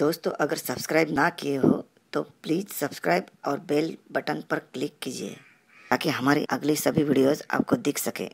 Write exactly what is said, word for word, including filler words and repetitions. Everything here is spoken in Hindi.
दोस्तों अगर सब्सक्राइब ना किए हो तो प्लीज़ सब्सक्राइब और बेल बटन पर क्लिक कीजिए ताकि हमारी अगली सभी वीडियोस आपको दिख सके।